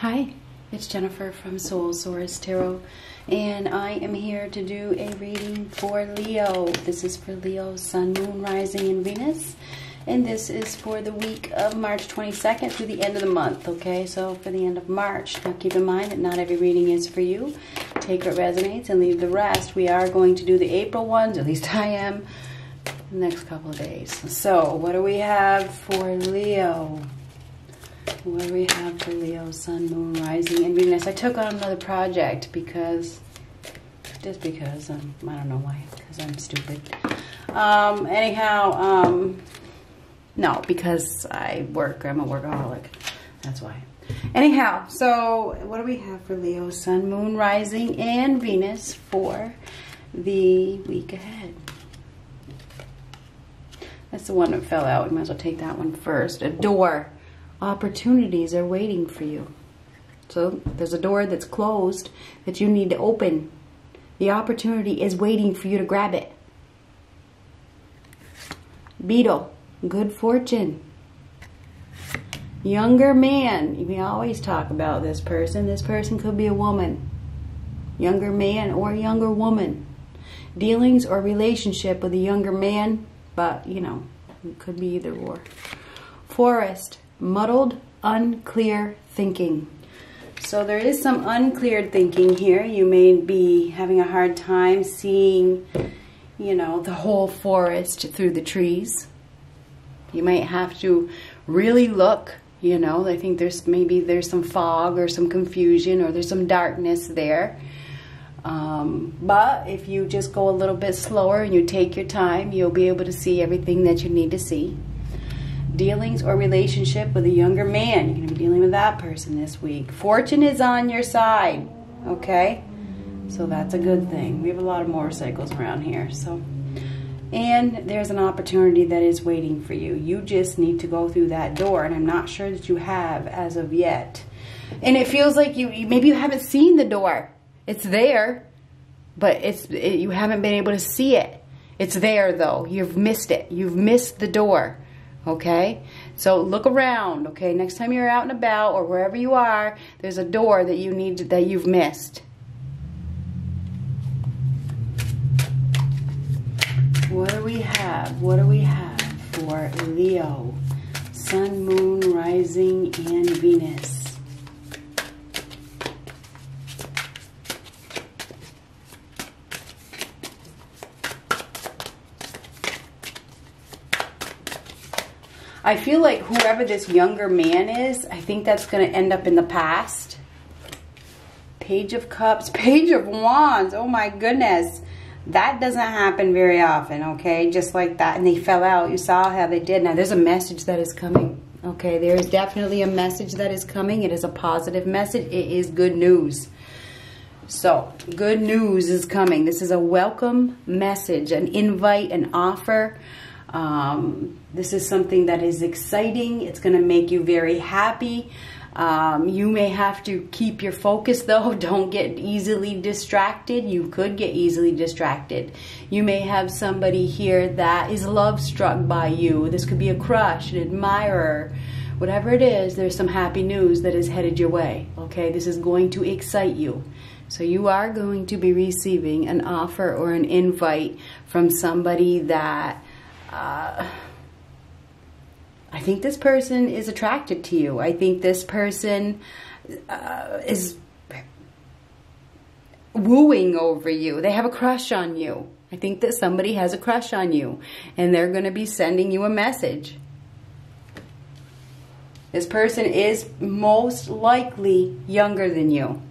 Hi, it's Jennifer from Soul Source Tarot, and I am here to do a reading for Leo. This is for Leo, Sun, Moon, Rising, and Venus, and this is for the week of March 22nd through the end of the month, okay? So for the end of March. Now keep in mind that not every reading is for you. Take what resonates and leave the rest. We are going to do the April ones, at least I am, the next couple of days. So what do we have for Leo? What do we have for Leo, Sun, Moon, Rising, and Venus? I took on another project because I don't know why, because I'm stupid. No, because I work. I'm a workaholic. That's why. Anyhow, so what do we have for Leo, Sun, Moon, Rising, and Venus for the week ahead? That's the one that fell out. We might as well take that one first. A door. Opportunities are waiting for you. So there's a door that's closed that you need to open. The opportunity is waiting for you to grab it. Beetle, good fortune. Younger man, we always talk about this person. This person could be a woman. Younger man or younger woman. Dealings or relationship with a younger man, but you know, it could be either or. Forest. Muddled, unclear thinking. So there is some uncleared thinking here. You may be having a hard time seeing, you know, the whole forest through the trees. You might have to really look, you know. I think maybe there's some fog or some confusion or there's some darkness there. But if you just go a little bit slower and you take your time, you'll be able to see everything that you need to see. Dealings or relationship with a younger man. You're going to be dealing with that person this week. Fortune is on your side, okay? So that's a good thing. We have a lot of motorcycles around here, so. And there's an opportunity that is waiting for you. You just need to go through that door, and I'm not sure that you have as of yet. And it feels like maybe you haven't seen the door. It's there, but you haven't been able to see it. It's there, though. You've missed it. You've missed the door. Okay, so look around. Okay, next time you're out and about or wherever you are, there's a door that you need that you've missed. What do we have? What do we have for Leo, Sun, Moon, Rising, and Venus? I feel like whoever this younger man is, I think that's going to end up in the past. Page of Cups, Page of Wands. Oh my goodness. That doesn't happen very often, okay? Just like that. And they fell out. You saw how they did. Now there's a message that is coming. Okay, there is definitely a message that is coming. It is a positive message. It is good news. So, good news is coming. This is a welcome message, an invite, an offer. This is something that is exciting. It's going to make you very happy. You may have to keep your focus, though. Don't get easily distracted. You could get easily distracted. You may have somebody here that is love struck by you. This could be a crush, an admirer. Whatever it is, there's some happy news that is headed your way. Okay, this is going to excite you. So you are going to be receiving an offer or an invite from somebody that... I think this person is attracted to you. I think this person is wooing over you. They have a crush on you. I think that somebody has a crush on you, and they're going to be sending you a message. This person is most likely younger than you,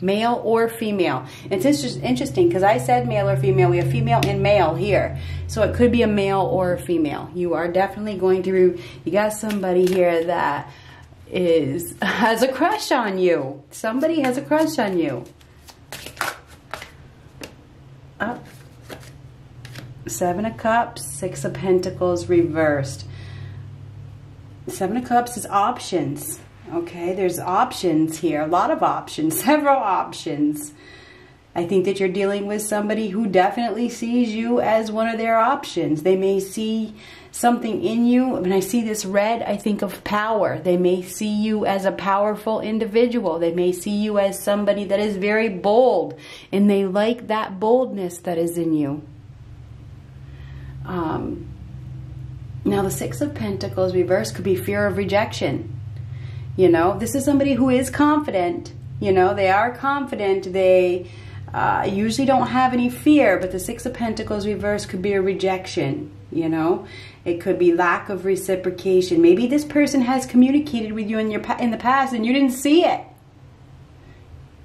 male or female. It's just interesting because I said male or female. We have female and male here, so it could be a male or a female. You are definitely going through. You got somebody here that has a crush on you. Somebody has a crush on you. Up. Seven of Cups, Six of Pentacles reversed. Seven of Cups is options. Okay, there's options here, a lot of options, several options. I think that you're dealing with somebody who definitely sees you as one of their options. They may see something in you. When I see this red, I think of power. They may see you as a powerful individual. They may see you as somebody that is very bold, and they like that boldness that is in you. Now the Six of Pentacles reverse could be fear of rejection. You know, this is somebody who is confident. You know, they are confident. They usually don't have any fear, but the Six of Pentacles reverse could be a rejection. You know, it could be lack of reciprocation. Maybe this person has communicated with you in the past and you didn't see it.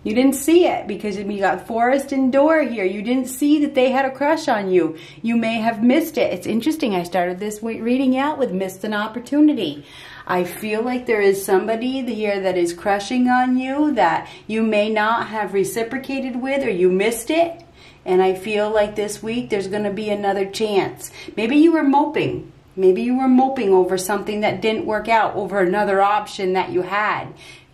You didn't see it because we got Forest and Door here. You didn't see that they had a crush on you. You may have missed it. It's interesting. I started this reading out with missed an opportunity. I feel like there is somebody here that is crushing on you that you may not have reciprocated with, or you missed it. And I feel like this week there's going to be another chance. Maybe you were moping. Maybe you were moping over something that didn't work out, over another option that you had.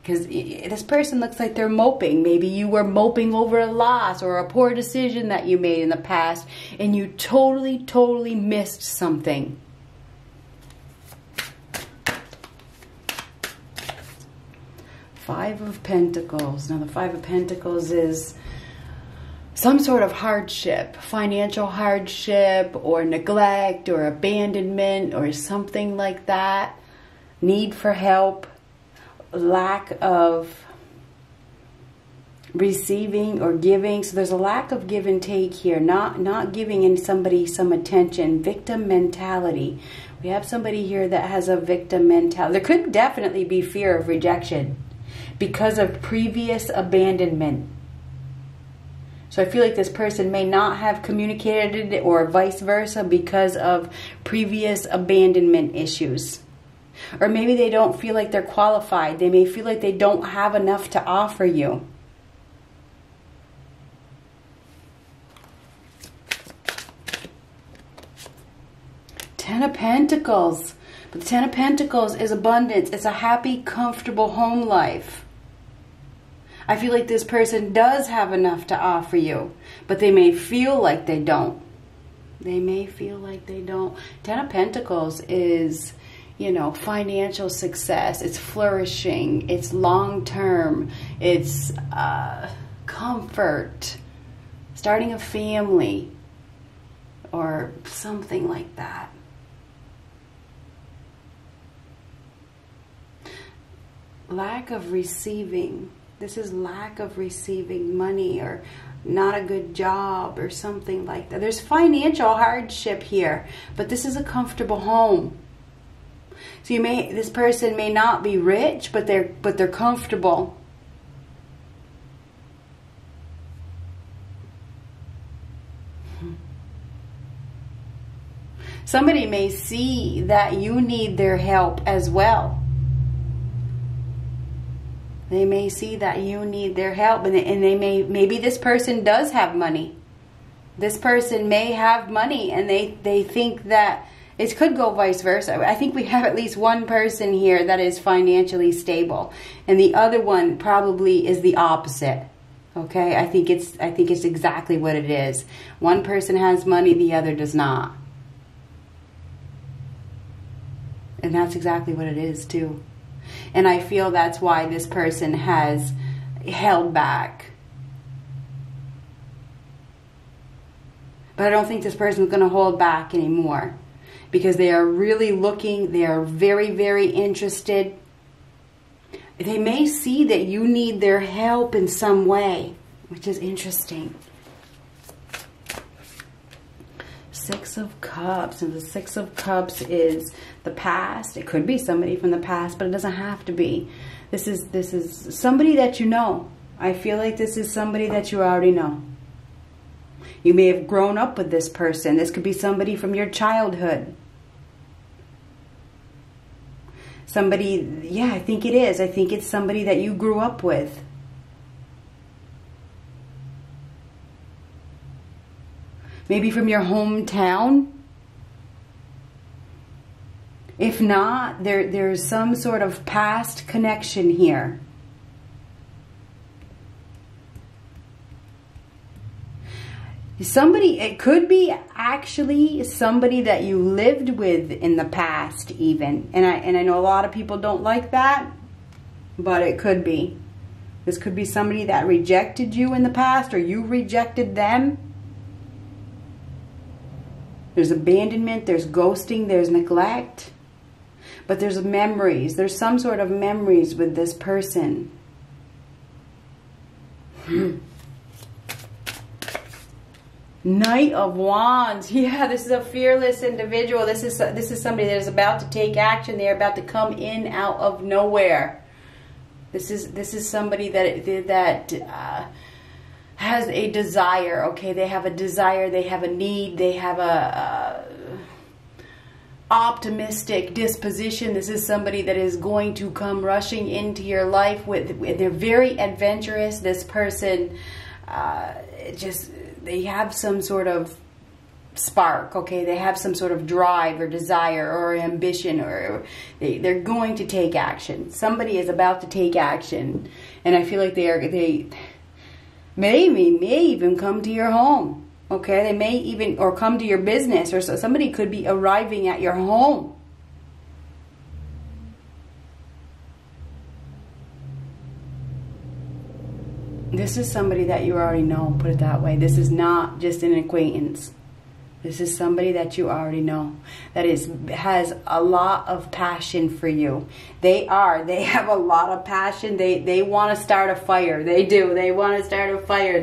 Because this person looks like they're moping. Maybe you were moping over a loss or a poor decision that you made in the past, and you totally, totally missed something. Five of Pentacles. Now the Five of Pentacles is some sort of hardship, financial hardship or neglect or abandonment or something like that. Need for help. Lack of receiving or giving. So there's a lack of give and take here, not giving in somebody some attention. Victim mentality. We have somebody here that has a victim mentality. There could definitely be fear of rejection because of previous abandonment. So I feel like this person may not have communicated it, or vice versa, because of previous abandonment issues. Or maybe they don't feel like they're qualified. They may feel like they don't have enough to offer you. Ten of Pentacles. But the Ten of Pentacles is abundance. It's a happy, comfortable home life. I feel like this person does have enough to offer you, but they may feel like they don't. They may feel like they don't. Ten of Pentacles is, you know, financial success. It's flourishing. It's long-term. It's comfort. Starting a family or something like that. Lack of receiving. This is lack of receiving money, or not a good job or something like that. There's financial hardship here, but this is a comfortable home. So you may, this person may not be rich, but they're comfortable. Somebody may see that you need their help as well. They may see that you need their help, and maybe this person does have money. This person may have money, and they think that. It could go vice versa. I think we have at least one person here that is financially stable, and the other one probably is the opposite. Okay? I think it's exactly what it is. One person has money, the other does not. And that's exactly what it is too. And I feel that's why this person has held back. But I don't think this person is going to hold back anymore, because they are really looking. They are very, very interested. They may see that you need their help in some way, which is interesting. Six of Cups. And the Six of Cups is the past. It could be somebody from the past, but it doesn't have to be. This is somebody that you know. I feel like this is somebody that you already know. You may have grown up with this person. This could be somebody from your childhood. Somebody, yeah, I think it is. I think it's somebody that you grew up with. Maybe from your hometown. If not, there's some sort of past connection here. Somebody, it could be actually somebody that you lived with in the past even. And I know a lot of people don't like that, but it could be. This could be somebody that rejected you in the past, or you rejected them. There's abandonment, there's ghosting, there's neglect. But there's memories. There's some sort of memories with this person. Knight of Wands. Yeah, this is a fearless individual. This is somebody that is about to take action. They're about to come in out of nowhere. This is somebody that has a desire. Okay, they have a desire. They have a need. They have a optimistic disposition. This is somebody that is going to come rushing into your life with they're very adventurous. This person they have some sort of spark, okay? They have some sort of drive or desire or ambition, or they're going to take action. Somebody is about to take action, and I feel like they may even come to your home, okay? They may even or come to your business, or so somebody could be arriving at your home. This is somebody that you already know, put it that way. This is not just an acquaintance. This is somebody that you already know, that has a lot of passion for you. They have a lot of passion. They want to start a fire. They do. They want to start a fire.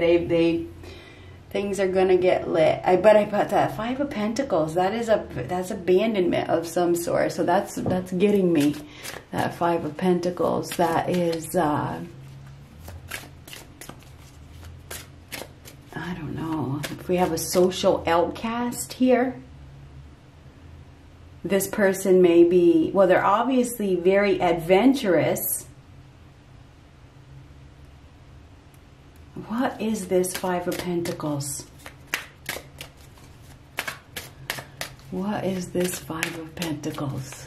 Things are going to get lit. But that Five of Pentacles, that's abandonment of some sort. So that's getting me. That Five of Pentacles, that is I don't know if we have a social outcast here. This person may be, well, they're obviously very adventurous. What is this Five of Pentacles? What is this Five of Pentacles?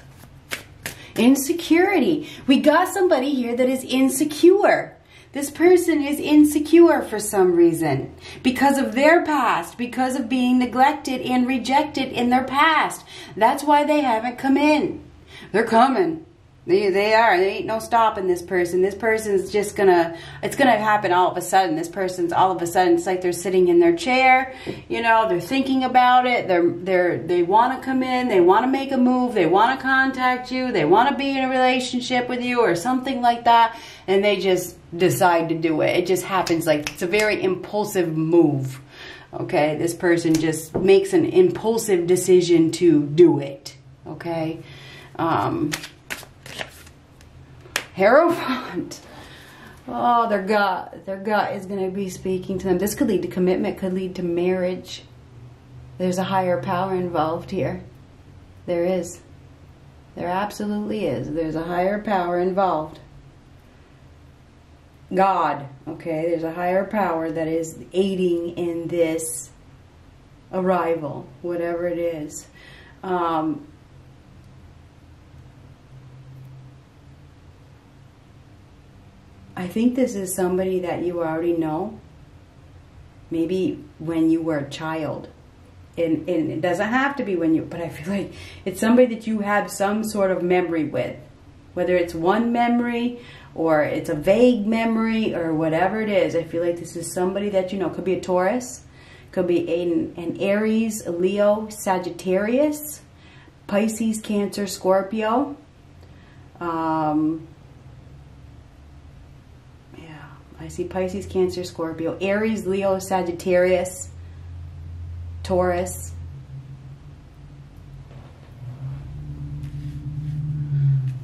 Insecurity. We got somebody here that is insecure. This person is insecure for some reason because of their past, because of being neglected and rejected in their past. That's why they haven't come in. They're coming. They are. There ain't no stopping this person. This person's just gonna, it's gonna happen all of a sudden. This person's all of a sudden, it's like they're sitting in their chair, you know, they're thinking about it. They want to come in. They want to make a move. They want to contact you. They want to be in a relationship with you or something like that. And they just decide to do it. It just happens. Like, it's a very impulsive move. Okay. This person just makes an impulsive decision to do it. Okay. Hierophant. Oh, their gut is going to be speaking to them. This could lead to commitment, could lead to marriage. There's a higher power involved here. There is. There absolutely is. There's a higher power involved. God, okay, there's a higher power that is aiding in this arrival, whatever it is. I think this is somebody that you already know, maybe when you were a child. And it doesn't have to be when you, but I feel like it's somebody that you have some sort of memory with, whether it's one memory or it's a vague memory or whatever it is. I feel like this is somebody that you know. Could be a Taurus, could be an Aries, a Leo, Sagittarius, Pisces, Cancer, Scorpio. Yeah, I see Pisces, Cancer, Scorpio, Aries, Leo, Sagittarius, Taurus.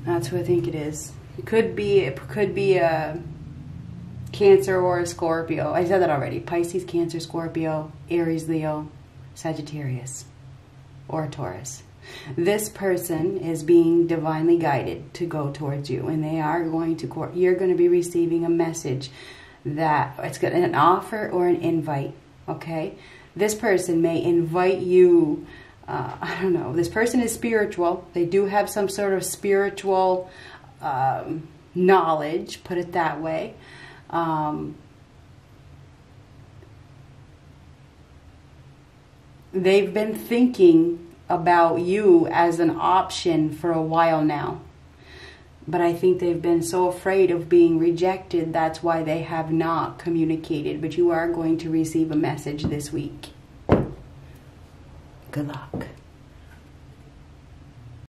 That's who I think it is. It could be a Cancer or a Scorpio. I said that already. Pisces, Cancer, Scorpio, Aries, Leo, Sagittarius, or Taurus. This person is being divinely guided to go towards you, and they are going to. You're going to be receiving a message that it's got an offer or an invite. Okay, this person may invite you. I don't know. This person is spiritual. They do have some sort of spiritual knowledge, put it that way. They've been thinking about you as an option for a while now. But I think they've been so afraid of being rejected. That's why they have not communicated. But you are going to receive a message this week. Good luck.